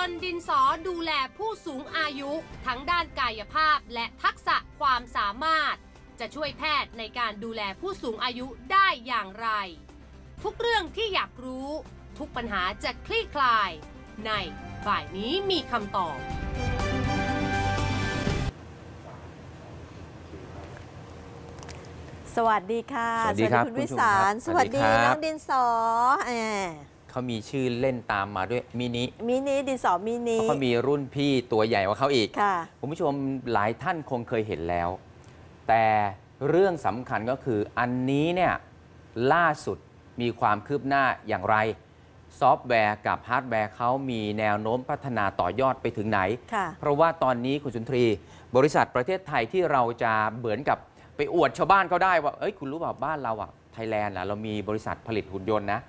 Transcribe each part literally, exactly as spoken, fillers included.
ยนต์ดินสอดูแลผู้สูงอายุทั้งด้านกายภาพและทักษะความสามารถจะช่วยแพทย์ในการดูแลผู้สูงอายุได้อย่างไรทุกเรื่องที่อยากรู้ทุกปัญหาจะคลี่คลายในบ่ายนี้มีคำตอบสวัสดีค่ะสวัสดีคุณวิสารสวัสดีน้องดินสอเขามีชื่อเล่นตามมาด้วยมินิมินิดินสอมินิเขามีรุ่นพี่ตัวใหญ่กว่าเขาอีกค่ะคุณผู้ชมหลายท่านคงเคยเห็นแล้วแต่เรื่องสำคัญก็คืออันนี้เนี่ยล่าสุดมีความคืบหน้าอย่างไรซอฟต์แวร์กับฮาร์ดแวร์เขามีแนวโน้มพัฒนาต่อยอดไปถึงไหนเพราะว่าตอนนี้คุณสุนทรีบริษัทประเทศไทยที่เราจะเหมือนกับไปอวดชาวบ้านเขาได้ว่าเอ้ยคุณรู้เปล่าบ้านเราอ่ะไทยแลนด์อ่ะเรามีบริษัทผลิตหุ่นยนต์นะ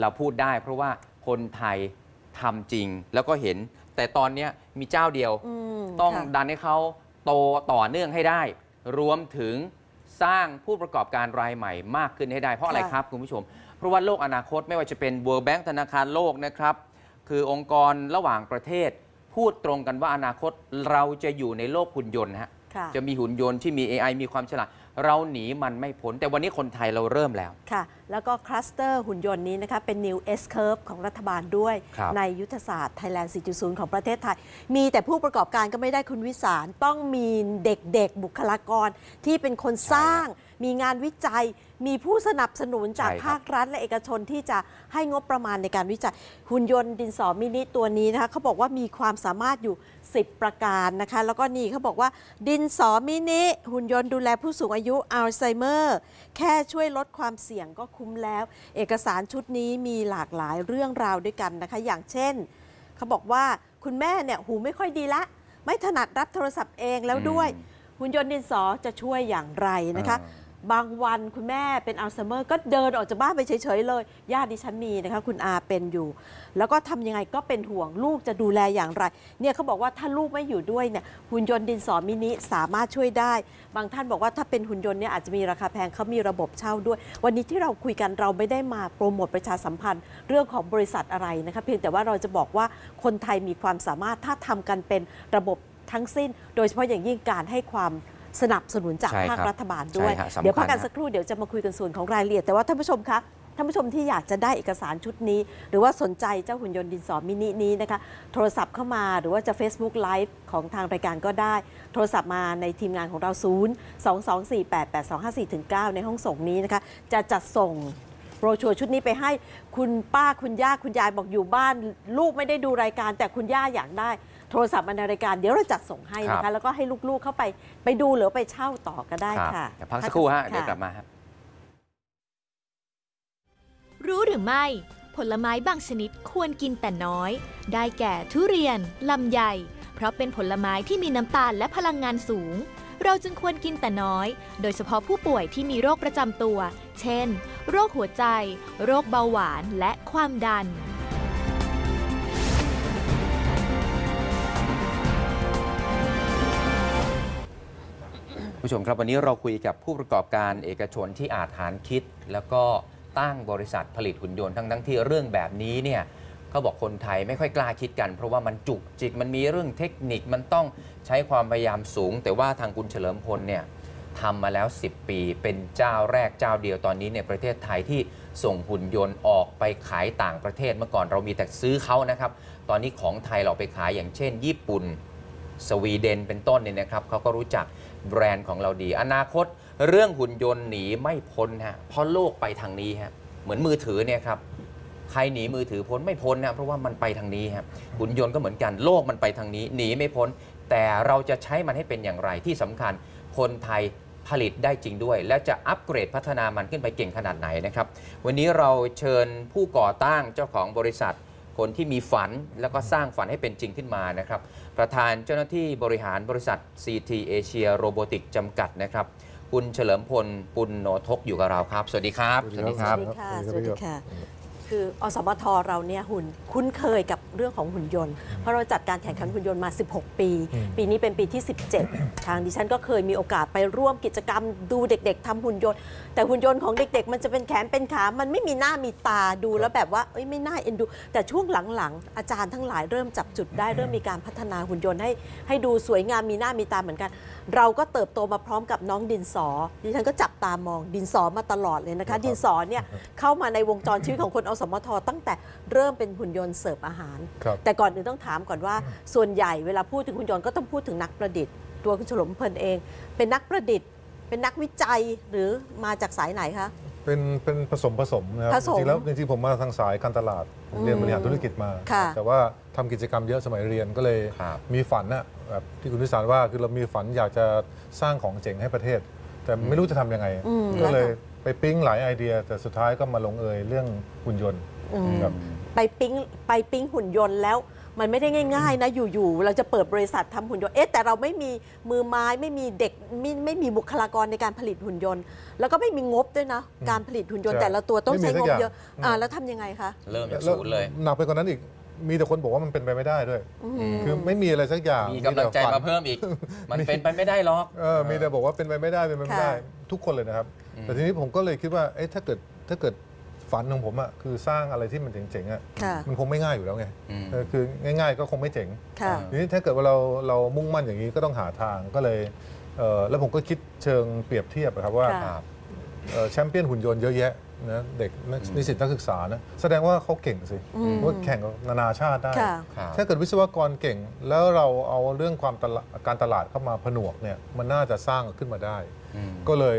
เราพูดได้เพราะว่าคนไทยทำจริงแล้วก็เห็นแต่ตอนนี้มีเจ้าเดียวต้องดันให้เขาโตต่อเนื่องให้ได้รวมถึงสร้างผู้ประกอบการรายใหม่มากขึ้นให้ได้เพราะอะไรครับคุณผู้ชมเพราะว่าโลกอนาคตไม่ว่าจะเป็น World Bank ธนาคารโลกนะครับคือองค์กรระหว่างประเทศพูดตรงกันว่าอนาคตเราจะอยู่ในโลกหุ่นยนต์ฮะจะมีหุ่นยนต์ที่มี เอ ไอ มีความฉลาดเราหนีมันไม่พ้นแต่วันนี้คนไทยเราเริ่มแล้วค่ะแล้วก็คลัสเตอร์หุ่นยนต์นี้นะคะเป็น New S-Curve ของรัฐบาลด้วยในยุทธศาสตร์ Thailand สี่จุดศูนย์ ของประเทศไทยมีแต่ผู้ประกอบการก็ไม่ได้คุณวิสารต้องมีเด็กๆบุคลากรที่เป็นคนสร้างมีงานวิจัยมีผู้สนับสนุนจากภาครัฐและเอกชนที่จะให้งบประมาณในการวิจัยหุ่นยนต์ดินสอมินิตัวนี้นะคะเขาบอกว่ามีความสามารถอยู่สิบประการนะคะแล้วก็นี่เขาบอกว่าดินสอมินิหุ่นยนต์ดูแลผู้สูงอายุอัลไซเมอร์แค่ช่วยลดความเสี่ยงก็คุ้มแล้วเอกสารชุดนี้มีหลากหลายเรื่องราวด้วยกันนะคะอย่างเช่นเขาบอกว่าคุณแม่เนี่ยหูไม่ค่อยดีละไม่ถนัดรับโทรศัพท์เองแล้วด้วยหุ่นยนต์ดินสอจะช่วยอย่างไรนะคะบางวันคุณแม่เป็นอัลไซเมอร์ก็เดินออกจากบ้านไปเฉยๆเลยญาติดิฉันมีนะคะคุณอาเป็นอยู่แล้วก็ทำยังไงก็เป็นห่วงลูกจะดูแลอย่างไรเนี่ยเขาบอกว่าถ้าลูกไม่อยู่ด้วยเนี่ยหุ่นยนต์ดินสอมินิสามารถช่วยได้บางท่านบอกว่าถ้าเป็นหุ่นยนต์เนี่ยอาจจะมีราคาแพงเขามีระบบเช่าด้วยวันนี้ที่เราคุยกันเราไม่ได้มาโปรโมทประชาสัมพันธ์เรื่องของบริษัทอะไรนะคะเพียงแต่ว่าเราจะบอกว่าคนไทยมีความสามารถถ้าทำกันเป็นระบบทั้งสิ้นโดยเฉพาะอย่างยิ่งการให้ความสนับสนุนจากภาครัฐบาลด้วยเดี๋ยวพักกันสักครู่เดี๋ยวจะมาคุยกันส่วนของรายละเอียดแต่ว่าท่านผู้ชมคะท่านผู้ชมที่อยากจะได้เอกสารชุดนี้หรือว่าสนใจเจ้าหุ่นยนต์ดินสอมินินี้นะคะโทรศัพท์เข้ามาหรือว่าจะ Facebook Live ของทางรายการก็ได้โทรศัพท์มาในทีมงานของเราศูนย์ สอง สอง สี่ แปด แปด สอง ห้า สี่ เก้าในห้องส่งนี้นะคะจะจัดส่งโปรชัวร์ชุดนี้ไปให้คุณป้าคุณย่าคุณยายบอกอยู่บ้านลูกไม่ได้ดูรายการแต่คุณย่าอยากได้โทรศัพท์บรรณาธิการเดี๋ยวเราจัดส่งให้นะคะแล้วก็ให้ลูกๆเข้าไปไปดูหรือไปเช่าต่อก็ได้ค่ะพักสักครู่ฮะเดี๋ยวกลับมาครับรู้หรือไม่ผลไม้บางชนิดควรกินแต่น้อยได้แก่ทุเรียนลำไยเพราะเป็นผลไม้ที่มีน้ำตาลและพลังงานสูงเราจึงควรกินแต่น้อยโดยเฉพาะผู้ป่วยที่มีโรคประจำตัวเช่นโรคหัวใจโรคเบาหวานและความดันผู้ชมครับวันนี้เราคุยกับผู้ประกอบการเอกชนที่อาจหารคิดแล้วก็ตั้งบริษัทผลิตหุ่นยนต์ทั้งทั้งที่เรื่องแบบนี้เนี่ยเขาบอกคนไทยไม่ค่อยกล้าคิดกันเพราะว่ามันจุกจิกมันมีเรื่องเทคนิคมันต้องใช้ความพยายามสูงแต่ว่าทางคุณเฉลิมพลเนี่ยทำมาแล้วสิบปีเป็นเจ้าแรกเจ้าเดียวตอนนี้เนี่ยประเทศไทยที่ส่งหุ่นยนต์ออกไปขายต่างประเทศเมื่อก่อนเรามีแต่ซื้อเขานะครับตอนนี้ของไทยเราไปขายอย่างเช่นญี่ปุ่นสวีเดนเป็นต้นเนี่ยนะครับเขาก็รู้จักแบรนด์ของเราดีอนาคตเรื่องหุ่นยนต์หนีไม่พ้นฮะเพราะโลกไปทางนี้ฮะเหมือนมือถือเนี่ยครับใครหนีมือถือพ้นไม่พ้นนะเพราะว่ามันไปทางนี้ฮะหุ่นยนต์ก็เหมือนกันโลกมันไปทางนี้หนีไม่พ้นแต่เราจะใช้มันให้เป็นอย่างไรที่สำคัญคนไทยผลิตได้จริงด้วยและจะอัปเกรดพัฒนามันขึ้นไปเก่งขนาดไหนนะครับวันนี้เราเชิญผู้ก่อตั้งเจ้าของบริษัทคนที่มีฝันแล้วก็สร้างฝันให้เป็นจริงขึ้นมานะครับประธานเจ้าหน้าที่บริหารบริษัท ซี ที Asia Robotics จำกัดนะครับคุณเฉลิมพลปุณโณทกอยู่กับเราครับสวัสดีครับสวัสดีครับสวัสดีค่ะ คืออสมทเราเนี่ยหุ่นคุ้นเคยกับเรื่องของหุ่นยนต์เพราะเราจัดการแข่งขันหุ่นยนต์มาสิบหกปีปีนี้เป็นปีที่สิบเจ็ดทางดิฉันก็เคยมีโอกาสไปร่วมกิจกรรมดูเด็กๆทำหุ่นยนต์แต่หุ่นยนต์ของเด็กๆมันจะเป็นแขนเป็นขามันไม่มีหน้ามีตาดูแล้วแบบว่าเอ้ยไม่น่าเอ็นดูแต่ช่วงหลังๆอาจารย์ทั้งหลายเริ่มจับจุดได้เริ่มมีการพัฒนาหุ่นยนต์ให้ให้ดูสวยงามมีหน้ามีตาเหมือนกันเราก็เติบโตมาพร้อมกับน้องดินสอดิฉันก็จับตามองดินสอมาตลอดเลยนะคะดินสอเนี่ยเข้ามาในวงจรชีวิตของคนอสมทตั้งแต่เริ่มเป็นหุ่นยนต์เสิร์ฟอาหารแต่ก่อนอื่นต้องถามก่อนว่าส่วนใหญ่เวลาพูดถึงหุ่นยนต์ก็ต้องพูดถึงนักประดิษฐ์ตัวคุณเฉลิมพลเองเป็นนักประดิษฐ์เป็นนักวิจัยหรือมาจากสายไหนคะเป็นเป็นผสมผสมนะครับจริงแล้วจริงๆผมมาทางสายการตลาดเรียนบริหารธุรกิจมาแต่ว่าทำกิจกรรมเยอะสมัยเรียนก็เลยมีฝันนะแบบที่คุณวิสารว่าคือเรามีฝันอยากจะสร้างของเจ๋งให้ประเทศแต่ไม่รู้จะทํำยังไงก็เลยไปปิ๊งหลายไอเดียแต่สุดท้ายก็มาลงเอยเรื่องหุ่นยนต์ไปปิ๊งไปปิ๊งหุ่นยนต์แล้วมันไม่ได้ง่ายๆนะอยู่ๆเราจะเปิดบริษัททำหุ่นยนต์เอ๊ะแต่เราไม่มีมือไม้ไม่มีเด็กไม่ไม่มีบุคลากรในการผลิตหุ่นยนต์แล้วก็ไม่มีงบด้วยนะการผลิตหุ่นยนต์แต่ละตัวต้องใช้งบเยอะอ่าแล้วทำยังไงคะเริ่มจากศูนย์เลยหนักไปกว่านั้นอีกมีแต่คนบอกว่ามันเป็นไปไม่ได้ด้วยคือไม่มีอะไรสักอย่างมีกำลังใจมาเพิ่มอีกมันเป็นไปไม่ได้หรอกเออมีแต่บอกว่าเป็นไปไม่ได้เป็นไปไม่ได้ทุกคนเลยนะครับแต่ทีนี้ผมก็เลยคิดว่าเอ๊ะถ้าเกิดถ้าเกิดฝันของผมอ่ะคือสร้างอะไรที่มันเจ๋งๆอ่ะมันคงไม่ง่ายอยู่แล้วไงคือง่ายๆก็คงไม่เจ๋งทีนี้ถ้าเกิดว่าเราเรามุ่งมั่นอย่างนี้ก็ต้องหาทางก็เลยแล้วผมก็คิดเชิงเปรียบเทียบครับว่าแชมเปี้ยนหุ่นยนต์เยอะแยะนะเด็กนิสิตนักศึกษานะแสดงว่าเขาเก่งสิว่าแข่งกับนานาชาติได้ถ้าเกิดวิศวกรเก่งแล้วเราเอาเรื่องความการตลาดเข้ามาผนวกเนี่ยมันน่าจะสร้างขึ้นมาได้ก็เลย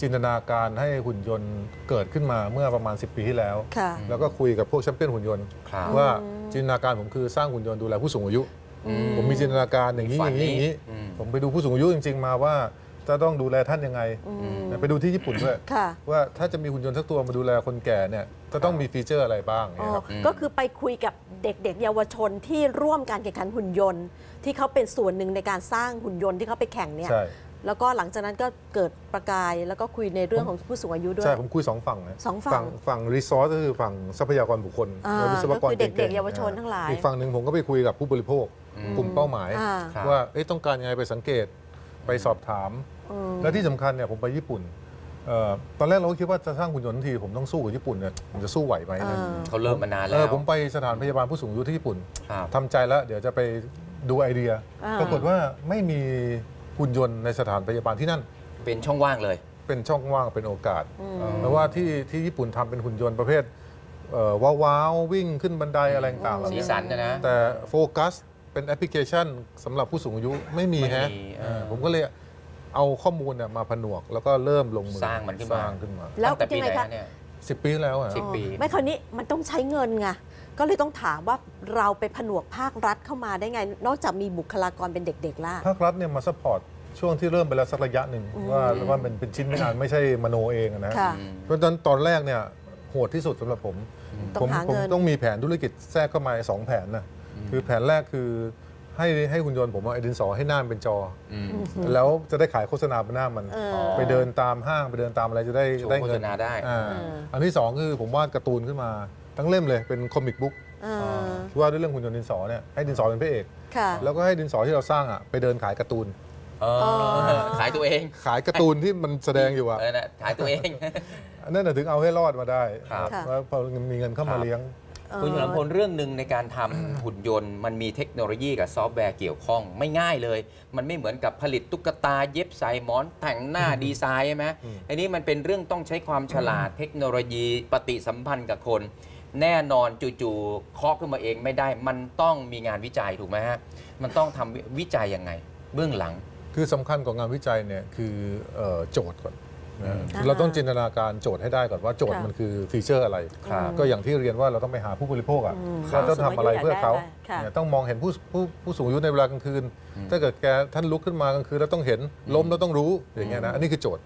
จินตนาการให้หุ่นยนต์เกิดขึ้นมาเมื่อประมาณสิบปีที่แล้วแล้วก็คุยกับพวกแชมเปี้ยนหุ่นยนต์ว่าจินตนาการผมคือสร้างหุ่นยนต์ดูแลผู้สูงอายุผมมีจินตนาการอย่างนี้อย่างนี้อย่างนี้ผมไปดูผู้สูงอายุจริงๆมาว่าจะต้องดูแลท่านยังไงไปดูที่ญี่ปุ่นด้วยว่าถ้าจะมีหุ่นยนต์สักตัวมาดูแลคนแก่เนี่ยจะต้องมีฟีเจอร์อะไรบ้างก็คือไปคุยกับเด็กๆเยาวชนที่ร่วมการแข่งขันหุ่นยนต์ที่เขาเป็นส่วนหนึ่งในการสร้างหุ่นยนต์ที่เขาไปแข่งเนี่ยแล้วก็หลังจากนั้นก็เกิดประกายแล้วก็คุยในเรื่องของผู้สูงอายุด้วยใช่ผมคุยสองฝั่งนะสองฝั่งฝั่งรีซอสก็คือฝั่งทรัพยากรบุคคลและวิศวกรเด็กๆเยาวชนทั้งหลายอีกฝั่งหนึ่งผมก็ไปคุยกับผู้บริโภคกลุ่มเป้าหมายว่าต้องการยังไงไปสังเกตไปสอบถามและที่สำคัญเนี่ยผมไปญี่ปุ่นตอนแรกเราคิดว่าจะสร้างหุ่นยนต์ทีผมต้องสู้กับญี่ปุ่นเนี่ยผมจะสู้ไหวไหมเขาเริ่มมานานแล้วผมไปสถานพยาบาลผู้สูงอายุที่ญี่ปุ่นทำใจแล้วเดี๋ยวจะไปดูไอเดียปรากฏว่าไม่มีหุ่นยนต์ในสถานพยาบาลที่นั่นเป็นช่องว่างเลยเป็นช่องว่างเป็นโอกาสเพราะว่าที่ที่ญี่ปุ่นทำเป็นหุ่นยนต์ประเภทว้าววิ่งขึ้นบันไดอะไรต่างๆสีสันนะแต่โฟกัสเป็นแอปพลิเคชันสำหรับผู้สูงอายุไม่มีฮะผมก็เลยเอาข้อมูลเนี่ยมาผนวกแล้วก็เริ่มลงมือสร้างมันขึ้นมาแล้วแต่ปีไหนคะเนี่ยสิบปีแล้วอ่ะสิบปีไม่คราวนี้มันต้องใช้เงินไงก็เลยต้องถามว่าเราไปผนวกภาครัฐเข้ามาได้ไงนอกจากมีบุคลากรเป็นเด็กๆล่ะภาครัฐเนี่ยมาซัพพอร์ตช่วงที่เริ่มไปแล้วสักระยะหนึ่งว่าว่ามันเป็นชิ้นไม่นานไม่ใช่มโนเองนะเพราะตอนตอนแรกเนี่ยโหดที่สุดสำหรับผมผมต้องมีแผนธุรกิจแทรกเข้ามาสองแผนนะคือแผนแรกคือให้ให้หุ่นยนต์ผมเอาไอดินสอให้หน้าเป็นจอแล้วจะได้ขายโฆษณาบนหน้ามันไปเดินตามห้างไปเดินตามอะไรจะได้ได้เงินโฆษณาได้อันที่สองคือผมวาดการ์ตูนขึ้นมาทั้งเล่มเลยเป็นคอมิกบุ๊กว่าด้วยเรื่องหุ่นยนต์ดินสอเนี่ยให้ดินสอเป็นพระเอกแล้วก็ให้ดินสอที่เราสร้างอ่ะไปเดินขายการ์ตูนขายตัวเองขายการ์ตูนที่มันแสดงอยู่อ่ะขายตัวเองนั่นแหละถึงเอาให้รอดมาได้แล้วพอมีเงินเข้ามาเลี้ยงคุณเฉลิมพลเรื่องหนึ่งในการทำหุ่นยนต์มันมีเทคโนโลยีกับซอฟต์แวร์เกี่ยวข้องไม่ง่ายเลยมันไม่เหมือนกับผลิตตุ๊กตาเย็บใส่หมอนแต่งหน้าดีไซน์ใช่ไหมอันนี้มันเป็นเรื่องต้องใช้ความฉลาดเทคโนโลยีปฏิสัมพันธ์กับคนแน่นอนจู่ๆเคาะขึ้นมาเองไม่ได้มันต้องมีงานวิจัยถูกไหมฮะมันต้องทำวิจัยยังไงเบื้องหลังคือสำคัญของงานวิจัยเนี่ยคือโจทย์ก่อนเราต้องจินตนาการโจทย์ให้ได้ก่อนว่าโจทย์มันคือฟีเจอร์อะไรก็อย่างที่เรียนว่าเราต้องไปหาผู้บริโภคอ่ะเราต้องทำอะไรเพื่อเขาต้องมองเห็นผู้ผู้ผู้สูงอายุในเวลากลางคืนถ้าเกิดแกท่านลุกขึ้นมากลางคืนแล้วต้องเห็นล้มแล้วต้องรู้อย่างเงี้ยนะอันนี้คือโจทย์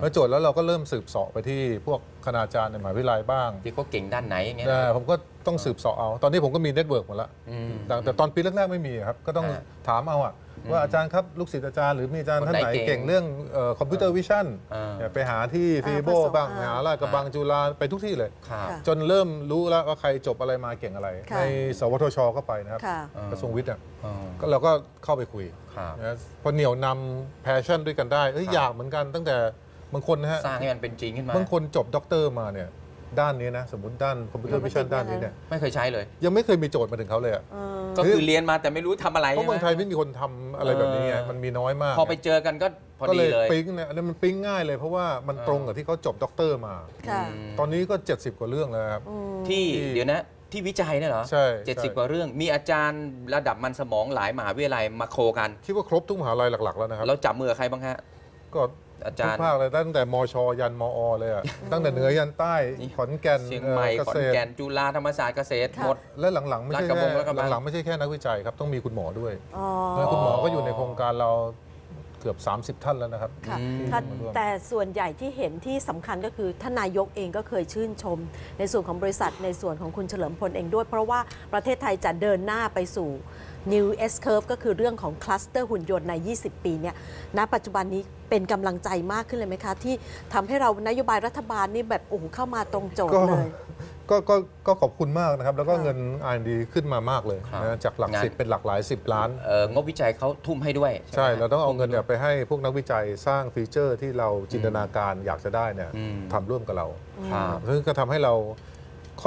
แล้วโจทย์แล้วเราก็เริ่มสืบเสาะไปที่พวกคณาจารย์ในมหาวิทยาลัยบ้างที่เขาเก่งด้านไหนอย่างเงี้ยผมก็ต้องสืบเสาะเอาตอนนี้ผมก็มีเน็ตเวิร์กหมดละแต่ตอนปีแรกๆไม่มีครับก็ต้องถามเอาอ่ะ ว่าอาจารย์ครับลูกศิษย์อาจารย์หรือมีอาจารย์ท่านไหนเก่งเรื่องคอมพิวเตอร์วิชั่นไปหาที่ฟีโบบ้างไปหาราชกระบังจุฬาไปทุกที่เลยจนเริ่มรู้แล้วว่าใครจบอะไรมาเก่งอะไรในสวทช.ก็ไปนะครับกระทรวงวิทย์ก็เราก็เข้าไปคุยพอเหนี่ยวนำแพชชั่นด้วยกันได้อยากเหมือนกันตั้งแต่บางคนนะฮะสร้างให้มันเป็นจริงขึ้นมาบางคนจบด็อกเตอร์มาเนี่ยด้านนี้นะสมมติด้านคอมพิวเตอร์วิชั่นด้านนี้เนี่ยไม่เคยใช้เลยยังไม่เคยมีโจทย์มาถึงเขาเลยก็คือเรียนมาแต่ไม่รู้ทำอะไรเพราะเมืองไทยไม่มีคนทำอะไรแบบนี้มันมีน้อยมากพอไปเจอกันก็พอดีเลยปิ๊งเนี่ยอันนี้มันปิ๊งง่ายเลยเพราะว่ามันตรงกับที่เขาจบด็อกเตอร์มาตอนนี้ก็เจ็ดสิบกว่าเรื่องแล้วครับที่เดี๋ยวนะที่วิจัยเนี่ยเหรอใช่เจ็ดสิบกว่าเรื่องมีอาจารย์ระดับมันสมองหลายมหาวิทยาลัยมาโคกันคิดว่าครบทุกมหาวิทยาลัยหลักๆแล้วนะครับเราจับมือใครบ้างฮะก็อาจารย์ทุกภาคเลยตั้งแต่มชยันมอเลยอ่ะตั้งแต่เหนือยันใต้ขอนแก่นเชียงใหม่ขอนแก่นจุฬาธรรมศาสตร์เกษตรหมดและหลังๆไม่ใช่หลังๆไม่ใช่แค่นักวิจัยครับต้องมีคุณหมอด้วยคุณหมอก็อยู่ในโครงการเราเกือบสามสิบท่านแล้วนะครับแต่ส่วนใหญ่ที่เห็นที่สำคัญก็คือท่านนายกเองก็เคยชื่นชมในส่วนของบริษัทในส่วนของคุณเฉลิมพลเองด้วยเพราะว่าประเทศไทยจะเดินหน้าไปสู่ New S Curve ก็คือเรื่องของคลัสเตอร์หุ่นยนต์ในยี่สิบปีเนี่ยณปัจจุบันนี้เป็นกำลังใจมากขึ้นเลยไหมคะที่ทำให้เรานโยบายรัฐบาลนี่แบบโอ้โหเข้ามาตรงโจทย์เลยก็ขอบคุณมากนะครับแล้วก็เงิน อาร์ แอนด์ ดี ขึ้นมามากเลยนะจากหลักสิบเป็นหลักหลายสิบล้านงบวิจัยเขาทุ่มให้ด้วยใช่เราต้องเอาเงินไปให้พวกนักวิจัยสร้างฟีเจอร์ที่เราจินตนาการอยากจะได้เนี่ยทำร่วมกับเราซึ่งก็ทำให้เรา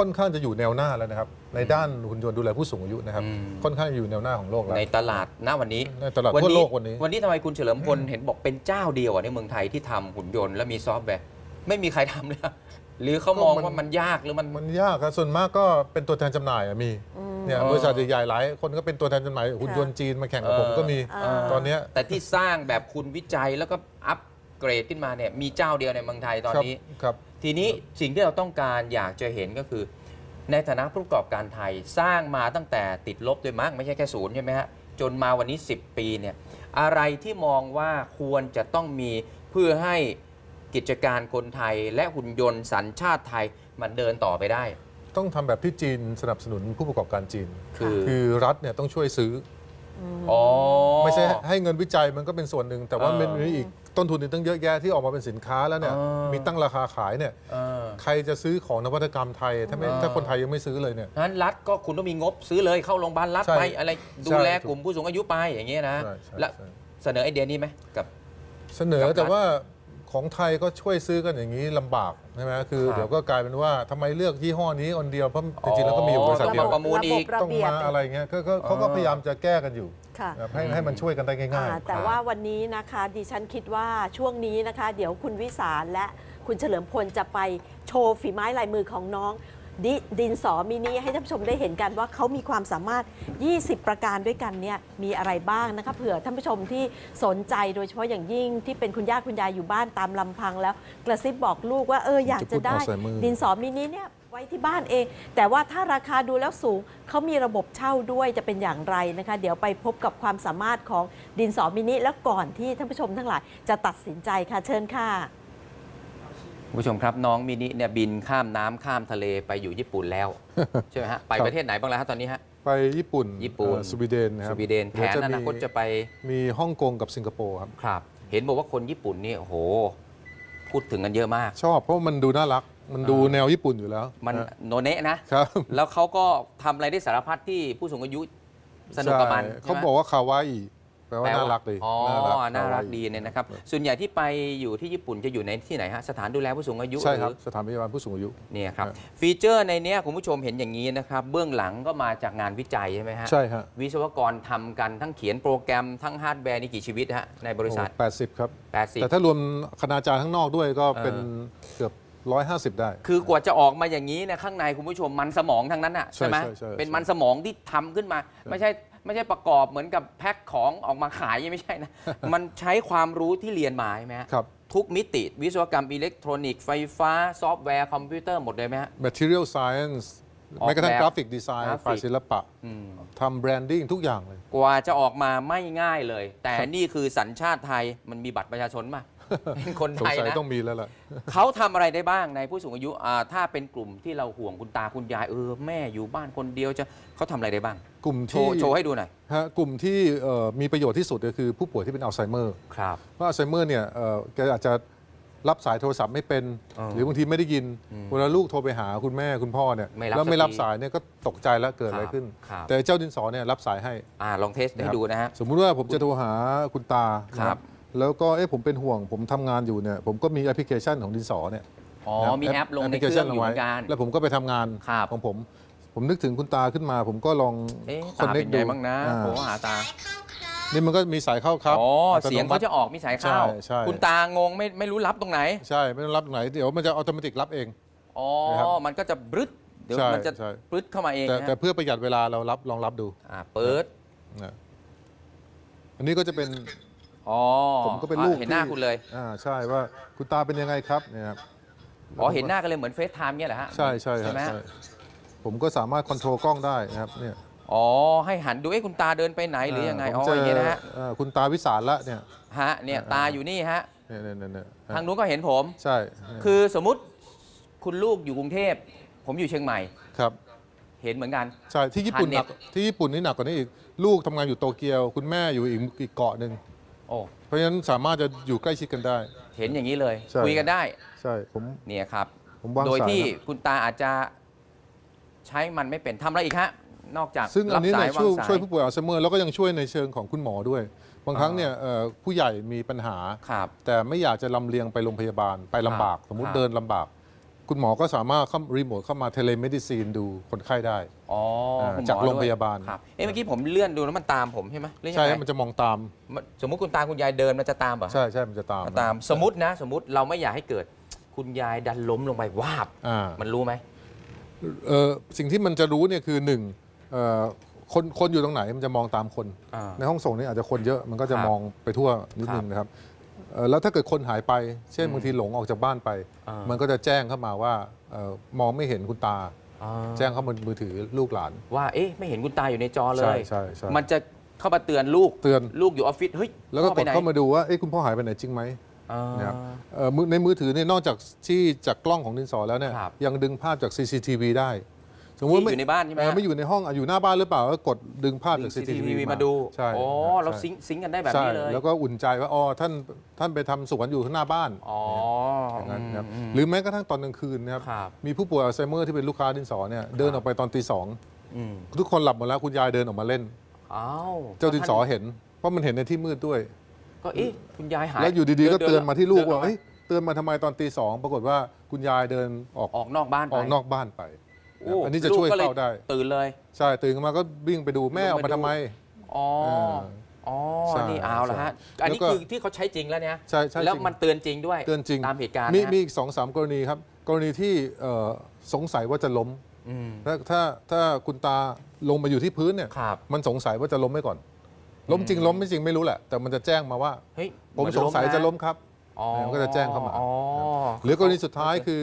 ค่อนข้างจะอยู่แนวหน้าแล้วนะครับในด้านหุ่นยนต์ดูแลผู้สูงอายุนะครับค่อนข้างอยู่แนวหน้าของโลกแล้วในตลาดณวันนี้ในตลาดทั่วโลกวันนี้วันนี้ทำไมคุณเฉลิมพลเห็นบอกเป็นเจ้าเดียวในเมืองไทยที่ทำหุ่นยนต์และมีซอฟต์แวร์ไม่มีใครทำเลยหรือเขามองว่ามันยากหรือมันมันยากครับส่วนมากก็เป็นตัวแทนจำหน่ายมีเนี่ยบริษัทใหญ่หลายคนก็เป็นตัวแทนจำหน่ายหุ่นยนต์จีนมาแข่งกับผมก็มีตอนนี้แต่ที่สร้างแบบคุณวิจัยแล้วก็อัปเกรดขึ้นมาเนี่ยมีเจ้าเดียวในเมืองไทยตอนนี้ครับทีนี้สิ่งที่เราต้องการอยากจะเห็นก็คือในฐานะผู้ประกอบการไทยสร้างมาตั้งแต่ติดลบด้วยมั้งไม่ใช่แค่ศูนย์ใช่ไหมฮะจนมาวันนี้สิบปีเนี่ยอะไรที่มองว่าควรจะต้องมีเพื่อให้กิจการคนไทยและหุ่นยนต์สัญชาติไทยมันเดินต่อไปได้ต้องทำแบบที่จีนสนับสนุนผู้ประกอบการจีนคือคือรัฐเนี่ยต้องช่วยซื้ออ๋อไม่ใช่ให้เงินวิจัยมันก็เป็นส่วนหนึ่งแต่ว่ามันมีอีกต้นทุนตั้งเยอะแยะที่ออกมาเป็นสินค้าแล้วเนี่ยมีตั้งราคาขายเนี่ยใครจะซื้อของนวัตกรรมไทยถ้าไม่ถ้าคนไทยยังไม่ซื้อเลยเนี่ยนั้นรัฐก็คุณต้องมีงบซื้อเลยเข้าโรงพยาบาลรัฐไปอะไรดูแลกลุ่มผู้สูงอายุไปอย่างเงี้ยนะแล้วเสนอไอเดียนี้ไหมกับเสนอแต่ว่าของไทยก็ช่วยซื้อกันอย่างนี้ลำบากใช่ไหมคือเดี๋ยวก็กลายเป็นว่าทำไมเลือกยี่ห้อนี้อันเดียวเพราะจริงๆแล้วก็มีอยู่บริษัทเดียวต้องมาอะไรเงี้ยเขาก็พยายามจะแก้กันอยู่ให้ให้มันช่วยกันได้ง่ายๆแต่ว่าวันนี้นะคะดิฉันคิดว่าช่วงนี้นะคะเดี๋ยวคุณวิสารและคุณเฉลิมพลจะไปโชว์ฝีไม้ลายมือของน้องดินสอมินิให้ท่านผู้ชมได้เห็นกันว่าเขามีความสามารถยี่สิบประการด้วยกันเนี่ยมีอะไรบ้างนะคะเผื่อท่านผู้ชมที่สนใจโดยเฉพาะอย่างยิ่งที่เป็นคุณย่าคุณยายอยู่บ้านตามลำพังแล้วกระซิบบอกลูกว่าเอออยากจะได้ดินสอมินิเนี่ยไว้ที่บ้านเองแต่ว่าถ้าราคาดูแล้วสูงเขามีระบบเช่าด้วยจะเป็นอย่างไรนะคะเดี๋ยวไปพบกับความสามารถของดินสอมินิแล้วก่อนที่ท่านผู้ชมทั้งหลายจะตัดสินใจค่ะเชิญค่ะผู้ชมครับน้องมินิเนี่ยบินข้ามน้ำข้ามทะเลไปอยู่ญี่ปุ่นแล้วใช่ไหมฮะไปประเทศไหนบ้างแล้วฮะตอนนี้ฮะไปญี่ปุ่นญี่ปุ่นสวีเดนครับสวีเดนแผนอนาคตจะไปมีฮ่องกงกับสิงคโปร์ครับครับเห็นบอกว่าคนญี่ปุ่นนี่โอ้โหพูดถึงกันเยอะมากชอบเพราะมันดูน่ารักมันดูแนวญี่ปุ่นอยู่แล้วมันโนเนะนะครับแล้วเขาก็ทำอะไรได้สารพัดที่ผู้สูงอายุสนุกกับมันเขาบอกว่าคาวาอิแปลว่าน่ารักดีอ๋อน่ารักดีเนี่ยนะครับส่วนใหญ่ที่ไปอยู่ที่ญี่ปุ่นจะอยู่ในที่ไหนฮะสถานดูแลผู้สูงอายุใช่ครับสถานพยาบาลผู้สูงอายุเนี่ยครับฟีเจอร์ในนี้คุณผู้ชมเห็นอย่างนี้นะครับเบื้องหลังก็มาจากงานวิจัยใช่ไหมฮะใช่ฮะวิศวกรทำกันทั้งเขียนโปรแกรมทั้งฮาร์ดแวร์นี่กี่ชีวิตฮะในบริษัทแปดสิบครับแปดสิบแต่ถ้ารวมคณาจารย์ข้างนอกด้วยก็เป็นเกือบหนึ่งร้อยห้าสิบได้คือกว่าจะออกมาอย่างนี้นะข้างในคุณผู้ชมมันสมองทั้งนั้นอ่ะใช่ไหมเป็นมันสมองที่ทำขึ้นมาไม่ใช่ไม่ใช่ประกอบเหมือนกับแพ็คของออกมาขายยังไม่ใช่นะมันใช้ความรู้ที่เรียนมาใช่ไหมครับทุกมิติวิศวกรรมอิเล็กทรอนิกส์ไฟฟ้าซอฟต์แวร์คอมพิวเตอร์หมดเลยไหมฮะ Material Science แม้กระทั่งกราฟิกดีไซน์ฝ่ายศิลปะทำแบรนดิ้งทุกอย่างเลยกว่าจะออกมาไม่ง่ายเลยแต่นี่คือสัญชาติไทยมันมีบัตรประชาชนมา เป็นคนไทยนะต้องมีแล้วล่ะเขาทำอะไรได้บ้างในผู้สูงอายุถ้าเป็นกลุ่มที่เราห่วงคุณตาคุณยายเออแม่อยู่บ้านคนเดียวจะเขาทำอะไรได้บ้างกลุ่มที่โชว์ให้ดูหน่อยฮะกลุ่มที่มีประโยชน์ที่สุดก็คือผู้ป่วยที่เป็นอัลไซเมอร์ครับเพราะอัลไซเมอร์เนี่ยแกอาจจะรับสายโทรศัพท์ไม่เป็นหรือบางทีไม่ได้ยินเวลาลูกโทรไปหาคุณแม่คุณพ่อเนี่ยแล้วไม่รับสายเนี่ยก็ตกใจแล้วเกิดอะไรขึ้นแต่เจ้าดินสอเนี่ยรับสายให้ลองเทสให้ดูนะฮะสมมุติว่าผมจะโทรหาคุณตาครับแล้วก็เอ๊ะผมเป็นห่วงผมทำงานอยู่เนี่ยผมก็มีแอปพลิเคชันของดินสอเนี่ยอ๋อมีแอปลงในเครื่องอยู่เหมือนกันแล้วผมก็ไปทำงานของผมผมนึกถึงคุณตาขึ้นมาผมก็ลองคอนเนคดูบ้างนะโทรหาตานี่มันก็มีสายเข้าครับอ๋อเสียงเขาจะออกมีสายเข้าคุณตางงไม่ไม่รู้รับตรงไหนใช่ไม่รู้รับตรงไหนเดี๋ยวมันจะอัตโนมัติรับเองอ๋อมันก็จะบึ้ดเดี๋ยวมันจะบึ้ดเข้ามาเองแต่เพื่อประหยัดเวลาเรารับลองรับดูอ่าเปิดอันนี้ก็จะเป็นอ๋อผมก็เป็นลูกเห็นหน้าคุณเลยอ่าใช่ว่าคุณตาเป็นยังไงครับเนี่ยครับอ๋อเห็นหน้ากันเลยเหมือนเฟซไทม์เนี่ยแหละฮะใช่ใช่ใช่ไหมผมก็สามารถควบคุมกล้องได้นะครับเนี่ยอ๋อให้หันดูไอ้คุณตาเดินไปไหนหรือยังไงอ๋ออย่างนี้นะฮะคุณตาวิสารละเนี่ยฮะเนี่ยตาอยู่นี่ฮะทางนู้นก็เห็นผมใช่คือสมมุติคุณลูกอยู่กรุงเทพผมอยู่เชียงใหม่ครับเห็นเหมือนกันใช่ที่ญี่ปุ่นที่ญี่ปุ่นนี่หนักกว่านี้อีกลูกทำงานอยู่โตเกียวคุณแม่อยู่อีกเกาะหนึ่งโอ้เพราะฉะนั้นสามารถจะอยู่ใกล้ชิดกันได้เห็นอย่างนี้เลยคุยกันได้ใช่ผมเนี่ยครับโดยที่คุณตาอาจจะใช้มันไม่เป็นทำอะไรอีกฮะนอกจากซึ่งอันนี้เนี่ยช่วยผู้ป่วยอัลไซเมอร์แล้วก็ยังช่วยในเชิงของคุณหมอด้วยบางครั้งเนี่ยผู้ใหญ่มีปัญหาแต่ไม่อยากจะลำเลียงไปโรงพยาบาลไปลำบากสมมุติเดินลำบากคุณหมอก็สามารถรีโมทเข้ามาเทเลเมดิซีนดูคนไข้ได้จากโรงพยาบาลเมื่อกี้ผมเลื่อนดูแล้วมันตามผมใช่ไหมใช่มันจะมองตามสมมุติคุณตาคุณยายเดินมันจะตามป่ะใช่ใช่มันจะตามตามสมมตินะสมมติเราไม่อยากให้เกิดคุณยายดันล้มลงไปวาบมันรู้ไหมสิ่งที่มันจะรู้เนี่ยคือหนึ่งคนคนอยู่ตรงไหนมันจะมองตามคนในห้องส่งนี่อาจจะคนเยอะมันก็จะมองไปทั่วนิดนึงนะครับแล้วถ้าเกิดคนหายไปเช่นบางทีหลงออกจากบ้านไปมันก็จะแจ้งเข้ามาว่ามองไม่เห็นคุณตาแจ้งเข้ามามือถือลูกหลานว่าเอ๊ะไม่เห็นคุณตาอยู่ในจอเลยใช่ใช่มันจะเข้ามาเตือนลูกเตือนลูกอยู่ออฟฟิศเฮ้ยแล้วก็กดเข้ามาดูว่าเอ๊ะคุณพ่อหายไปไหนจริงไหมนะครับในมือถือเนี่ยนอกจากที่จากกล้องของดินสอแล้วเนี่ยยังดึงภาพจาก ซี ซี ที วี ได้สมมติไม่อยู่ในบ้านใช่ไหมไม่อยู่ในห้องอยู่หน้าบ้านหรือเปล่าก็กดดึงภาพจาก ซี ซี ที วี มาดูใช่อ๋อเราซิงซิงกันได้แบบนี้เลยแล้วก็อุ่นใจว่าอ๋อท่านท่านไปทำสวนอยู่ข้างหน้าบ้านอ๋ออย่างนั้นครับหรือแม้กระทั่งตอนกลางคืนนะครับมีผู้ป่วยอัลไซเมอร์ที่เป็นลูกค้าดินสอเนี่ยเดินออกไปตอนตีสองทุกคนหลับหมดแล้วคุณยายเดินออกมาเล่นอ้าวเจ้าดินสอเห็นเพราะมันเห็นในที่มืดด้วยก็เอ๊ะคุณยายหายแล้วอยู่ดีๆก็เตือนมาที่ลูกว่าเอ๊ะเตือนมาทำไมตอนตีสองปรากฏว่าคุณยายเดินออกออกนอกบ้านออกนอกบ้านไปอันนี้จะช่วยเขาได้ตื่นเลยใช่ตื่นมาก็วิ่งไปดูแม่ออกมาทำไมอ๋ออ๋อนี่เอาละฮะอันนี้คือที่เขาใช้จริงแล้วเนี่ยใช่ใช่แล้วมันเตือนจริงด้วยเตือนจริงตามเหตุการณ์มีมีอีกสองสามกรณีครับกรณีที่สงสัยว่าจะล้มถ้าถ้าถ้าคุณตาลงมาอยู่ที่พื้นเนี่ยมันสงสัยว่าจะล้มไม่ก่อนล้มจริงล้มไม่จริงไม่รู้แหละแต่มันจะแจ้งมาว่าเฮ้ยผมสงสัยจะล้มครับมันก็จะแจ้งเข้ามาหรือกรณีสุดท้ายคือ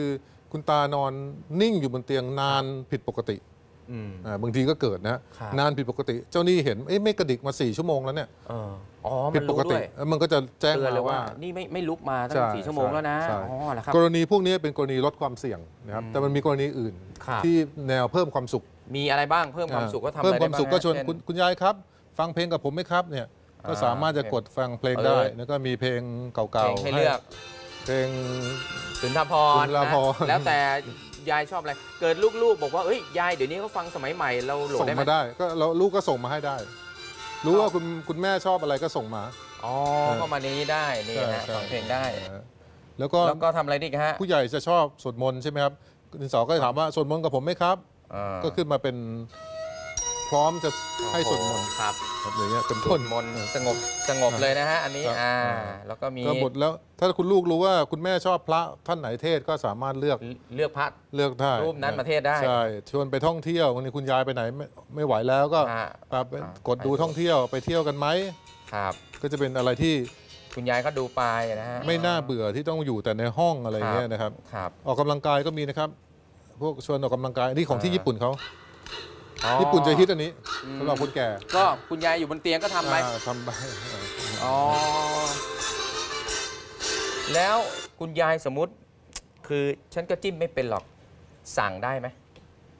คุณตานอนนิ่งอยู่บนเตียงนานผิดปกติบางทีก็เกิดนะนานผิดปกติเจ้านี่เห็นไม่กระดิกมาสี่ชั่วโมงแล้วเนี่ยผิดปกติมันก็จะแจ้งเลยว่านี่ไม่ไม่ลุกมาตั้งสี่ชั่วโมงแล้วนะกรณีพวกนี้เป็นกรณีลดความเสี่ยงนะครับแต่มันมีกรณีอื่นที่แนวเพิ่มความสุขมีอะไรบ้างเพิ่มความสุขก็ทำอะไรบ้างเพิ่มความสุขก็ชวนคุณยายครับฟังเพลงกับผมไหมครับเนี่ยก็สามารถจะกดฟังเพลงได้แล้วก็มีเพลงเก่าๆให้เลือกเพลงสุนทรภรณ์นะแล้วแต่ยายชอบอะไรเกิดลูกๆบอกว่าเอ้ยยายเดี๋ยวนี้เขาฟังสมัยใหม่เราโหลดได้ส่งมาได้ก็เราลูกก็ส่งมาให้ได้รู้ว่าคุณคุณแม่ชอบอะไรก็ส่งมาอ๋อก็มานี้ได้นี่ฮะฟังเพลงได้แล้วก็แล้วก็ทำอะไรดิฮะผู้ใหญ่จะชอบสวดมนต์ใช่ไหมครับดินสอก็ถามว่าสวดมนต์กับผมไหมครับก็ขึ้นมาเป็นพร้อมจะให้สวดมนต์ครับอย่างเงี้ยเป็นต้นมนต์สงบสงบเลยนะฮะอันนี้อ่าแล้วก็มีก็หมดแล้วถ้าคุณลูกรู้ว่าคุณแม่ชอบพระท่านไหนเทศก็สามารถเลือกเลือกพระเลือกได้รูปนั้นมาเทศได้ใช่ชวนไปท่องเที่ยววันนี้คุณยายไปไหนไม่ไม่ไหวแล้วก็ไปกดดูท่องเที่ยวไปเที่ยวกันไหมครับก็จะเป็นอะไรที่คุณยายก็ดูไปนะฮะไม่น่าเบื่อที่ต้องอยู่แต่ในห้องอะไรเงี้ยนะครับออกกำลังกายก็มีนะครับพวกชวนออกกำลังกายนี่ของที่ญี่ปุ่นเขาญี่ปุ่นจะฮิตอันนี้สำหรับคนแก่ก็คุณยายอยู่บนเตียงก็ทำไปทำไปอ๋อ แล้วคุณยายสมมุติคือฉันก็จิ้มไม่เป็นหรอกสั่งได้ไหม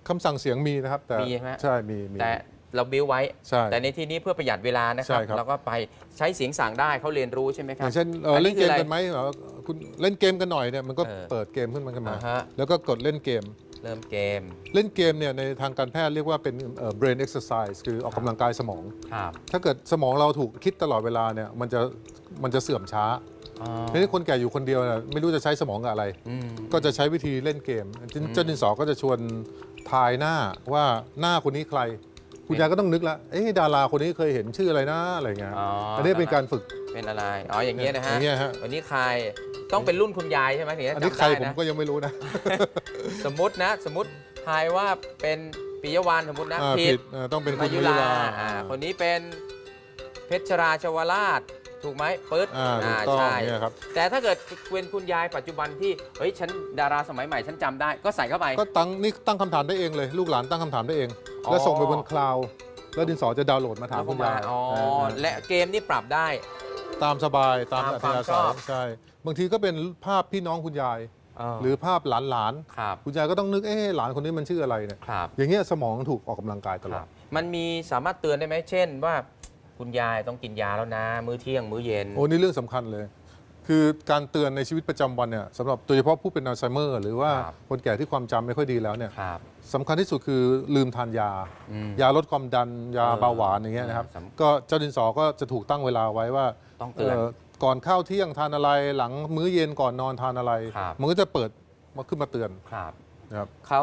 คำสั่งเสียงมีนะครับแต่มีใช่ไหมใช่มีแต่เราบิ้วไว้แต่ในที่นี้เพื่อประหยัดเวลานะครับเราก็ไปใช้เสียงสั่งได้เขาเรียนรู้ใช่ไหมครับอย่างเช่นเล่นเกมกันไหมคุณเล่นเกมกันหน่อยเนี่ยมันก็เปิดเกมขึ้นมาขึ้นมาแล้วก็กดเล่นเกมเริ่มเกมเล่นเกมเนี่ยในทางการแพทย์เรียกว่าเป็น brain exercise คือออกกำลังกายสมองถ้าเกิดสมองเราถูกคิดตลอดเวลาเนี่ยมันจะมันจะเสื่อมช้าทีนี้คนแก่อยู่คนเดียวนะไม่รู้จะใช้สมองกับอะไรก็จะใช้วิธีเล่นเกมเจ้าดินสอก็จะชวนทายหน้าว่าหน้าคนนี้ใครคุณยายก็ต้องนึกละเอ๊ะดาราคนนี้เคยเห็นชื่ออะไรนะอะไรเงี้ยอันนี้เป็นการฝึกเป็นอะไรอ๋ออย่างเงี้ยนะฮะวันนี้ใครต้องเป็นรุ่นคุณยายใช่ไหมถึงจะจำได้นะอันนี้ใครผมก็ยังไม่รู้นะสมมตินะสมมติทายว่าเป็นปิยวรรณสมมตินะผิดต้องเป็นคุณยุราคนนี้เป็นเพชรราชวราชถูกไหมเปิดอ่าใช่แต่ถ้าเกิดเว้นคุณยายปัจจุบันที่เฮ้ยฉันดาราสมัยใหม่ฉันจำได้ก็ใส่เข้าไปก็ตั้งนี่ตั้งคำถามได้เองเลยลูกหลานตั้งคำถามได้เองแล้วส่งไปบนคลาวด์แล้วดินสอจะดาวน์โหลดมาถามคุณยายอ๋อและเกมนี่ปรับได้ตามสบายตามอัธยาศัยใช่บางทีก็เป็นภาพพี่น้องคุณยายหรือภาพหลานหลานคุณยายก็ต้องนึกเอ๊ะหลานคนนี้มันชื่ออะไรเนี่ยอย่างเงี้ยสมองถูกออกกำลังกายตลอดมันมีสามารถเตือนได้ไหมเช่นว่าคุณยายต้องกินยาแล้วนะมื้อเที่ยงมื้อเย็นโอ้นี่เรื่องสำคัญเลยคือการเตือนในชีวิตประจำวันเนี่ยสำหรับโดยเฉพาะผู้เป็นอัลไซเมอร์หรือว่าคนแก่ที่ความจำไม่ค่อยดีแล้วเนี่ยสำคัญที่สุดคือลืมทานยายาลดความดันยาเบาหวานอย่างเงี้ยนะครับก็เจ้าดินสอก็จะถูกตั้งเวลาไว้ว่าต้องเตือนก่อนข้าวเที่ยงทานอะไรหลังมื้อเย็นก่อนนอนทานอะไรมันก็จะเปิดมาขึ้นมาเตือนครับเขา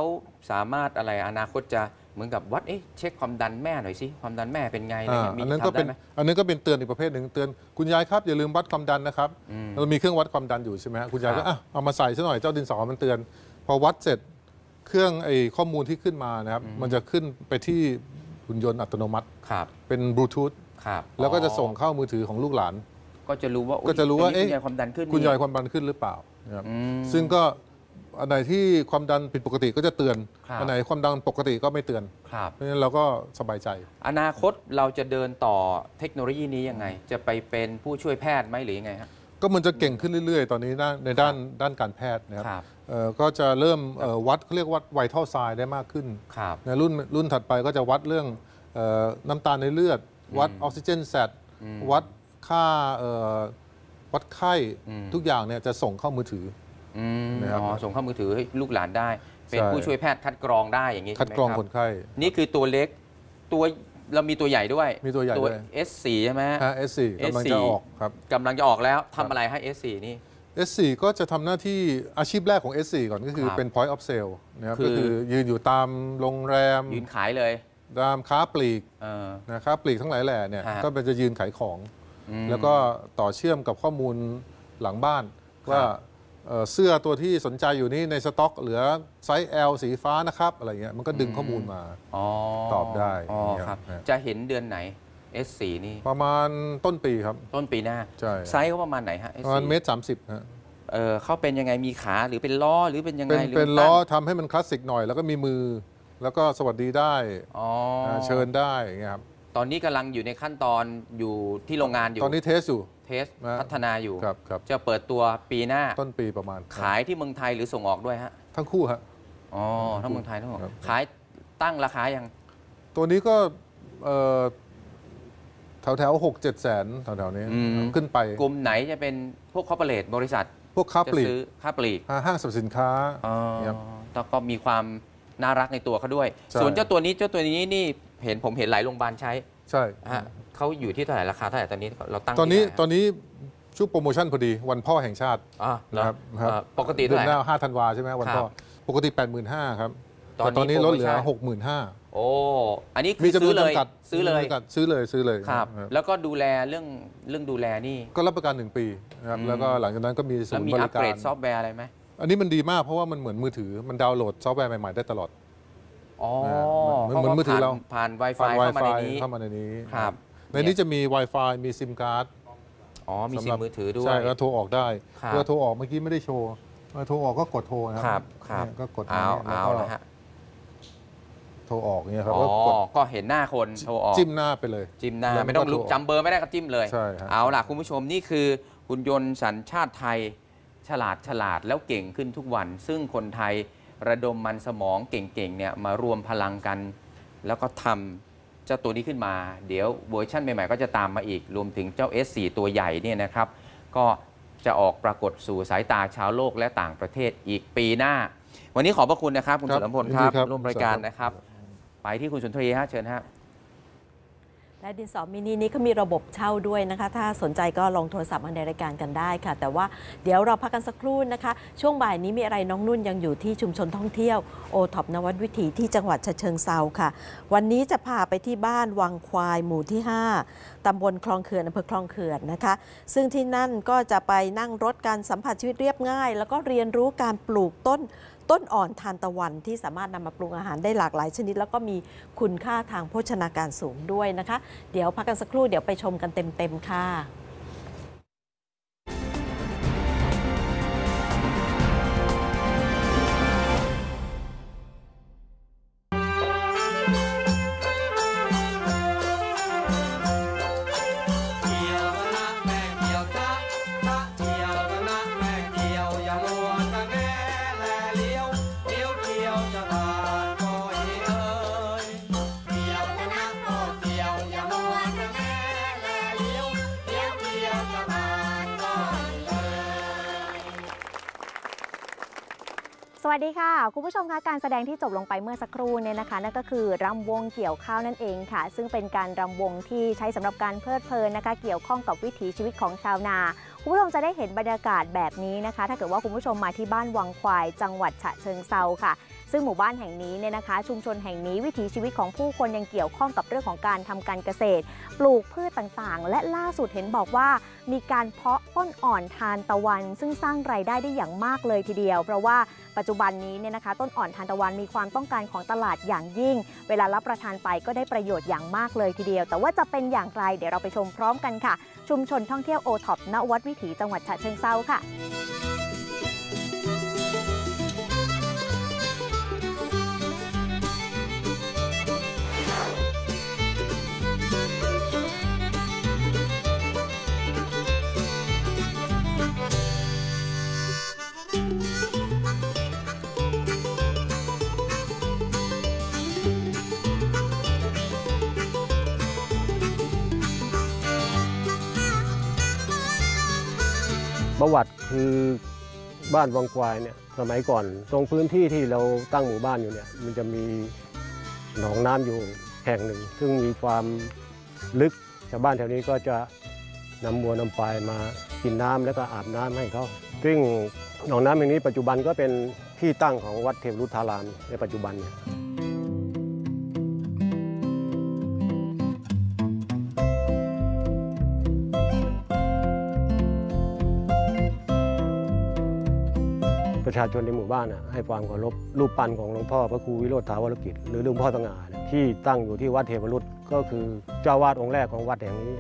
สามารถอะไรอนาคตจะเหมือนกับวัดเอ๊ะเช็คความดันแม่หน่อยสิความดันแม่เป็นไงอะไรอย่างนี้อันนั้นก็เป็นอันนั้นก็เป็นเตือนอีกประเภทหนึ่งเตือนคุณยายครับอย่าลืมวัดความดันนะครับเรามีเครื่องวัดความดันอยู่ใช่ไหมคุณยายก็เอามาใส่ซะหน่อยเจ้าดินสอมันเตือนพอวัดเสร็จเครื่องไอ้ข้อมูลที่ขึ้นมานะครับมันจะขึ้นไปที่หุ่นยนต์อัตโนมัติเป็นบลูทูธแล้วก็จะส่งเข้ามือถือของลูกหลานก็จะรู้ว่าก็จะรู้ว่าเอ๊ะคุณยายความดันขึ้นคุณยายความดันขึ้นหรือเปล่าซึ่งก็อันไหนที่ความดันผิดปกติก็จะเตือนอันไหนความดันปกติก็ไม่เตือนเพราะฉะนั้นเราก็สบายใจอนาคตเราจะเดินต่อเทคโนโลยีนี้ยังไงจะไปเป็นผู้ช่วยแพทย์ไหมหรือยังไงครับก็มันจะเก่งขึ้นเรื่อยๆตอนนี้ในด้านด้านการแพทย์นะครับก็จะเริ่มวัดเขาเรียกวัดไวทัลไซน์ได้มากขึ้นในรุ่นรุ่นถัดไปก็จะวัดเรื่องน้ำตาลในเลือดวัดออกซิเจนแซดวัดค่าวัดไข้ทุกอย่างเนี่ยจะส่งเข้ามือถือส่งเข้ามือถือให้ลูกหลานได้เป็นผู้ช่วยแพทย์คัดกรองได้อย่างนี้คัดกรองคนไข้นี่คือตัวเล็กตัวเรามีตัวใหญ่ด้วยมีตัวใหญ่ด้วย เอส โฟร์ ใช่ไหมฮะ เอส โฟร์ กำลังจะออกครับกำลังจะออกแล้วทำอะไรให้ เอส โฟร์ นี่ เอส โฟร์ ก็จะทำหน้าที่อาชีพแรกของ เอส โฟร์ ก่อนก็คือเป็น point of sale นะครับก็คือยืนอยู่ตามโรงแรมยืนขายเลยตามค้าปลีกนะค้าปลีกทั้งหลายแหล่เนี่ยก็เป็นจะยืนขายของแล้วก็ต่อเชื่อมกับข้อมูลหลังบ้านว่าเสื้อตัวที่สนใจอยู่นี้ในสต็อกเหลือไซส์ แอล สีฟ้านะครับอะไรเงี้ยมันก็ดึงข้อมูลมาตอบได้จะเห็นเดือนไหน เอส โฟร์ นี่ประมาณต้นปีครับต้นปีหน้าไซส์เขาประมาณไหนฮะประมาณเมตรสามสิบฮะเออเขาเป็นยังไงมีขาหรือเป็นล้อหรือเป็นยังไงเป็นล้อทำให้มันคลาสสิกหน่อยแล้วก็มีมือแล้วก็สวัสดีได้เชิญได้อย่างเงี้ยครับตอนนี้กำลังอยู่ในขั้นตอนอยู่ที่โรงงานอยู่ตอนนี้เทสอยู่เทสพัฒนาอยู่จะเปิดตัวปีหน้าต้นปีประมาณขายที่เมืองไทยหรือส่งออกด้วยฮะทั้งคู่ฮะอ๋อทั้งเมืองไทยทั้งออกขายตั้งราคายังตัวนี้ก็แถวแถวหกเจ็ดแสนแถวแถวนี้ขึ้นไปกลุ่มไหนจะเป็นพวกคอร์ปอเรทบริษัทพวกค้าปลีกค้าปลีกห้างสรรพสินค้าแล้วก็มีความน่ารักในตัวเขาด้วยส่วนเจ้าตัวนี้เจ้าตัวนี้นี่เห็นผมเห็นหลายโรงพยาบาลใช้ใช่ฮะเขาอยู่ที่เท่าไหร่ราคาเท่าไหร่ตอนนี้เราตั้งตอนนี้ตอนนี้ช่วงโปรโมชั่นพอดีวันพ่อแห่งชาตินะครับปกติเดือนหน้าห้าธันวาใช่ไหมวันพ่อปกติ แปดหมื่นห้าพัน ครับตอนนี้ลดเหลือ หกหมื่นห้าพัน โอ้อันนี้คือซื้อเลยซื้อเลยซื้อเลยซื้อเลยครับแล้วก็ดูแลเรื่องเรื่องดูแลนี่ก็รับประกันหนึ่งปีนะครับแล้วก็หลังจากนั้นก็มีศูนย์บริการแล้วมีอัปเกรดซอฟต์แวร์อะไรไหมอันนี้มันดีมากเพราะว่ามันเหมือนมือถือมันดาวน์โหลดซอฟต์แวร์ใหม่ๆได้ตลอดเหมือนมือถือเราผ่าน Wi-Fi เข้ามาในนี้เข้ามาในนี้ครับในนี้จะมี Wi-Fi มีซิมการ์ดอ๋อมีซิมมือถือด้วยใช่แล้วโทรออกได้เมื่อโทรออกเมื่อกี้ไม่ได้โชว์โทรออกก็กดโทรนะครับครับก็กดเอาเอานะฮะโทรออกเนี่ยครับอ๋อก็เห็นหน้าคนโทรออกจิ้มหน้าไปเลยจิ้มหน้าไม่ต้องลุกจำเบอร์ไม่ได้ก็จิ้มเลยเอาล่ะคุณผู้ชมนี่คือหุ่นยนต์สัญชาติไทย ฉลาดฉลาดแล้วเก่งขึ้นทุกวันซึ่งคนไทยระดมมันสมองเก่งๆเนี่ยมารวมพลังกันแล้วก็ทำเจ้าตัวนี้ขึ้นมาเดี๋ยวเวอร์ชั่นใหม่ๆก็จะตามมาอีกรวมถึงเจ้า เอส สี่ ตัวใหญ่เนี่ยนะครับก็จะออกปรากฏสู่สายตาชาวโลกและต่างประเทศอีกปีหน้าวันนี้ขอบพระคุณนะครับคุณสุรพลครับร่วมรายการนะครับไปที่คุณสุนทรีฮะเชิญฮะและดินสอมินินี้ก็มีระบบเช่าด้วยนะคะถ้าสนใจก็ลองโทรศัพท์มาในรายการกันได้ค่ะแต่ว่าเดี๋ยวเราพักกันสักครู่นะคะช่วงบ่ายนี้มีอะไรน้องนุ่นยังอยู่ที่ชุมชนท่องเที่ยวโอท็อปนวัดวิถีที่จังหวัดฉะเชิงเทราค่ะวันนี้จะพาไปที่บ้านวังควายหมู่ที่ห้าตำบลคลองเขื่อนอำเภอคลองเขื่อนนะคะซึ่งที่นั่นก็จะไปนั่งรถการสัมผัสชีวิตเรียบง่ายแล้วก็เรียนรู้การปลูกต้นต้นอ่อนทานตะวันที่สามารถนำมาปรุงอาหารได้หลากหลายชนิดแล้วก็มีคุณค่าทางโภชนาการสูงด้วยนะคะเดี๋ยวพักกันสักครู่เดี๋ยวไปชมกันเต็มๆค่ะสวัสดีค่ะคุณผู้ชมคะการแสดงที่จบลงไปเมื่อสักครู่เนี่ยนะคะนั่นก็คือรำวงเกี่ยวข้าวนั่นเองค่ะซึ่งเป็นการรำวงที่ใช้สำหรับการเพลิดเพลินนะคะเกี่ยวข้องกับวิถีชีวิตของชาวนาคุณผู้ชมจะได้เห็นบรรยากาศแบบนี้นะคะถ้าเกิดว่าคุณผู้ชมมาที่บ้านวังควายจังหวัดฉะเชิงเทราค่ะซึ่งหมู่บ้านแห่งนี้เนี่ยนะคะชุมชนแห่งนี้วิถีชีวิตของผู้คนยังเกี่ยวข้องกับเรื่องของการทำการเกษตรปลูกพืชต่างๆและล่าสุดเห็นบอกว่ามีการเพาะต้นอ่อนทานตะวันซึ่งสร้างรายได้ได้อย่างมากเลยทีเดียวเพราะว่าปัจจุบันนี้เนี่ยนะคะต้นอ่อนทานตะวันมีความต้องการของตลาดอย่างยิ่งเวลารับประทานไปก็ได้ประโยชน์อย่างมากเลยทีเดียวแต่ว่าจะเป็นอย่างไรเดี๋ยวเราไปชมพร้อมกันค่ะชุมชนท่องเที่ยวโอท็อปนวัดวิถีจังหวัดฉะเชิงเทราค่ะประวัติคือบ้านวังควายเนี่ยสมัยก่อนตรงพื้นที่ที่เราตั้งหมู่บ้านอยู่เนี่ยมันจะมีหนองน้ำอยู่แห่งหนึ่งซึ่งมีความลึกชาวบ้านแถวนี้ก็จะนำวัวนำควายมากินน้ำแล้วก็อาบน้ำให้เขาซึ่งหนองน้ำแห่งนี้ปัจจุบันก็เป็นที่ตั้งของวัดเทวรุทธารามในปัจจุบันเนี่ยประชาชนในหมู่บ้านให้ความเคารพรูปปั้นของหลวงพ่อพระครูวิโรธถาวรกิจหรือหลวงพ่อสง่าที่ตั้งอยู่ที่วัดเทวรุตก็คือเจ้าวาดองค์แรกของวัดแห่งนี้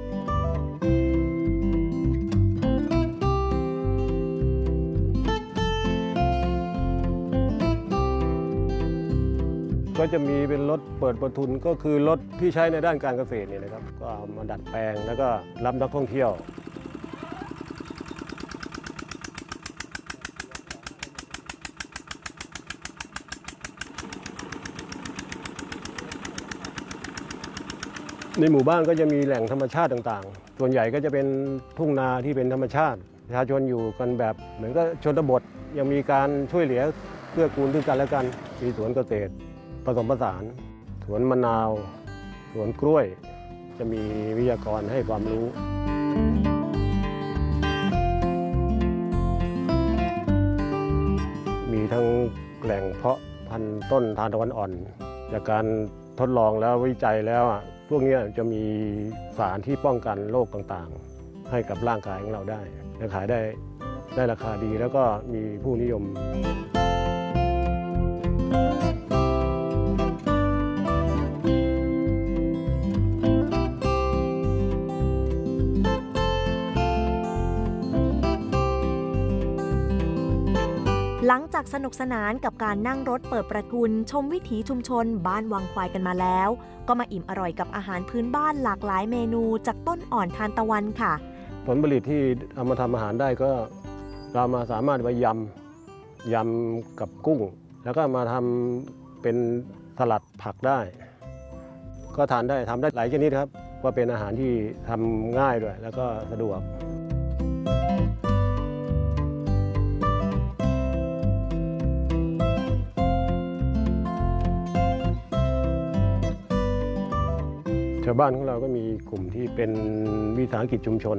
ก็จะมีเป็นรถเปิดประทุนก็คือรถที่ใช้ในด้านการเกษตรเนี่ยนะครับก็มาดัดแปลงแล้วก็รับนักท่องเที่ยวในหมู่บ้านก็จะมีแหล่งธรรมชาติต่างๆส่วนใหญ่ก็จะเป็นทุ่งนาที่เป็นธรรมชาติประชาชนอยู่กันแบบเหมือนก็ชนบทยังมีการช่วยเหลือเกื้อกูลซึ่งกันและกันมีสวนเกษตรผสมผสานสวนมะนาวสวนกล้วยจะมีวิทยากรให้ความรู้มีทั้งแหล่งเพาะพันธุ์ต้นทานตะวันอ่อนจากการทดลองแล้ววิจัยแล้วพวกนี้จะมีสารที่ป้องกันโรคต่างๆให้กับร่างกายของเราได้และขายได้ได้ราคาดีแล้วก็มีผู้นิยมหลังจากสนุกสนานกับการนั่งรถเปิดประทุนชมวิถีชุมชนบ้านวังควายกันมาแล้วก็มาอิ่มอร่อยกับอาหารพื้นบ้านหลากหลายเมนูจากต้นอ่อนทานตะวันค่ะผลผลิตที่เอามาทำอาหารได้ก็ เรามาสามารถไปยำยำกับกุ้งแล้วก็มาทำเป็นสลัดผักได้ก็ทานได้ทำได้หลายชนิดครับว่าเป็นอาหารที่ทำง่ายด้วยแล้วก็สะดวกชาวบ้านของเราก็มีกลุ่มที่เป็นวิสาหกิจชุมชน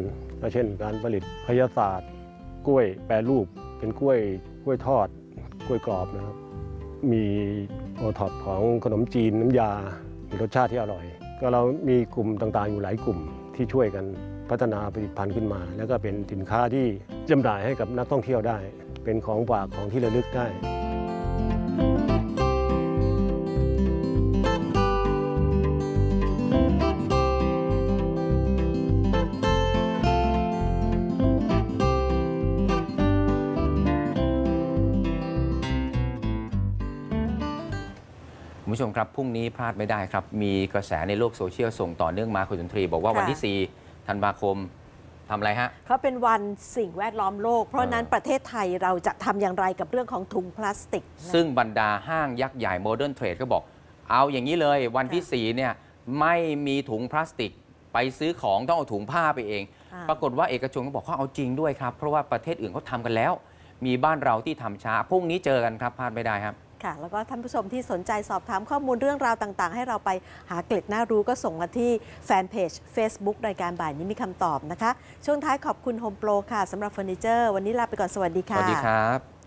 เช่นการผลิตพยาศาสตร์กล้วยแปรรูปเป็นกล้วยกล้วยทอดกล้วยกรอบนะครับมีโอท็อปของขนมจีนน้ำยามีรสชาติที่อร่อยก็เรามีกลุ่มต่างๆอยู่หลายกลุ่มที่ช่วยกันพัฒนาผลิตภัณฑ์ขึ้นมาแล้วก็เป็นสินค้าที่จำหน่ายให้กับนักท่องเที่ยวได้เป็นของฝากของที่ระลึกได้คุณผู้ชมครับพรุ่งนี้พลาดไม่ได้ครับมีกระแสในโลกโซเชียลส่งต่อเนื่องมาคุณสุนทรีบอกว่าวันที่สี่ธันวาคมทำอะไรฮะเขาเป็นวันสิ่งแวดล้อมโลกเพราะนั้นประเทศไทยเราจะทำอย่างไรกับเรื่องของถุงพลาสติกซึ่งบรรดาห้างยักษ์ใหญ่โมเดิร์นเทรดก็บอกเอาอย่างนี้เลยวันที่สี่เนี่ยไม่มีถุงพลาสติกไปซื้อของต้องเอาถุงผ้าไปเองปรากฏว่าเอกชนก็บอกเขาเอาจริงด้วยครับเพราะว่าประเทศอื่นเขาทำกันแล้วมีบ้านเราที่ทำช้าพรุ่งนี้เจอกันครับพลาดไม่ได้ครับค่ะแล้วก็ท่านผู้ชมที่สนใจสอบถามข้อมูลเรื่องราวต่างๆให้เราไปหาเกล็ดน่ารู้ก็ส่งมาที่แฟนเพจ Facebook รายการบ่ายนี้มีคำตอบนะคะช่วงท้ายขอบคุณโฮมโปรค่ะสำหรับเฟอร์นิเจอร์วันนี้ลาไปก่อนสวัสดีค่ะสวัสดีครับ